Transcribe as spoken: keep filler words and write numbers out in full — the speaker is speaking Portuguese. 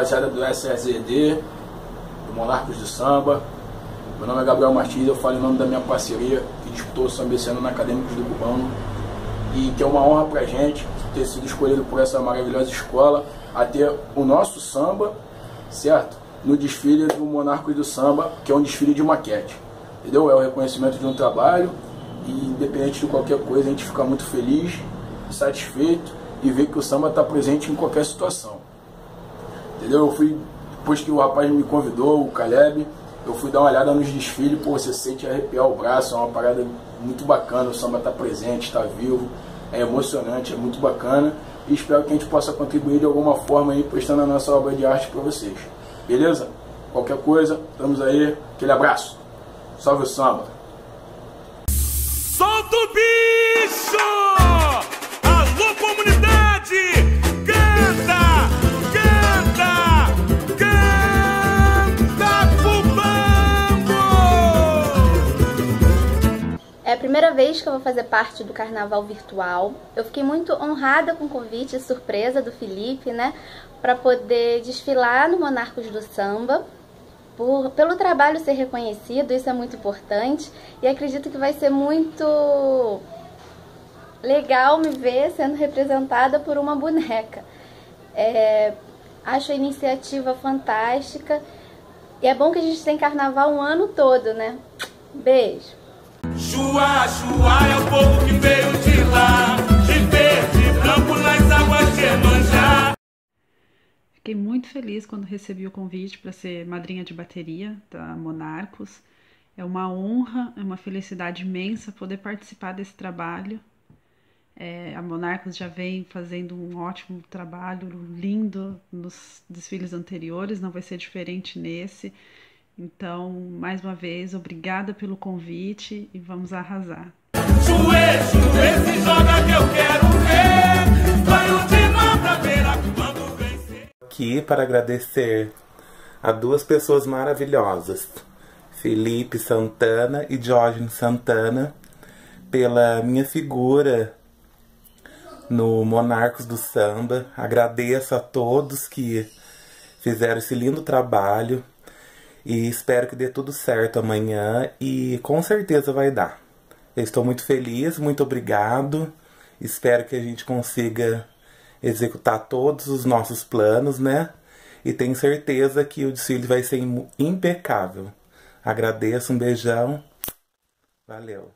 rapaziada do S R Z D, do Monarcos do Samba. Meu nome é Gabriel Martins, eu falo em nome da minha parceria que disputou o samba esse ano na Academia do Cubano. E que é uma honra pra gente ter sido escolhido por essa maravilhosa escola a ter o nosso samba, certo? No desfile do Monarcos do Samba, que é um desfile de maquete, entendeu? É o reconhecimento de um trabalho e, independente de qualquer coisa, a gente fica muito feliz, satisfeito e ver que o samba está presente em qualquer situação, entendeu? Eu fui, depois que o rapaz me convidou, o Caleb, eu fui dar uma olhada nos desfiles, pô, você sente arrepiar o braço, é uma parada muito bacana, o samba está presente, está vivo, é emocionante, é muito bacana e espero que a gente possa contribuir de alguma forma aí, prestando a nossa obra de arte para vocês, beleza? Qualquer coisa, estamos aí, aquele abraço, salve o samba! Solta o bicho! Alô, comunidade! É a primeira vez que eu vou fazer parte do carnaval virtual. Eu fiquei muito honrada com o convite e surpresa do Felipe, né? Para poder desfilar no Monarcos do Samba. Por, pelo trabalho ser reconhecido, isso é muito importante. E acredito que vai ser muito legal me ver sendo representada por uma boneca. É, acho a iniciativa fantástica. E é bom que a gente tem carnaval um ano todo, né? Beijo! Juá, Juá é o povo que veio de lá, de verde, branco nas águas de Emanjá. Fiquei muito feliz quando recebi o convite para ser madrinha de bateria da Monarcos. É uma honra, é uma felicidade imensa poder participar desse trabalho. É, a Monarcos já vem fazendo um ótimo trabalho, lindo nos desfiles anteriores, não vai ser diferente nesse. Então, mais uma vez, obrigada pelo convite e vamos arrasar. Aqui para agradecer a duas pessoas maravilhosas, Felipe Santana e Jorge Santana, pela minha figura no Monarcos do Samba. Agradeço a todos que fizeram esse lindo trabalho. E espero que dê tudo certo amanhã e com certeza vai dar. Eu estou muito feliz, muito obrigado. Espero que a gente consiga executar todos os nossos planos, né? E tenho certeza que o desfile vai ser impecável. Agradeço, um beijão. Valeu.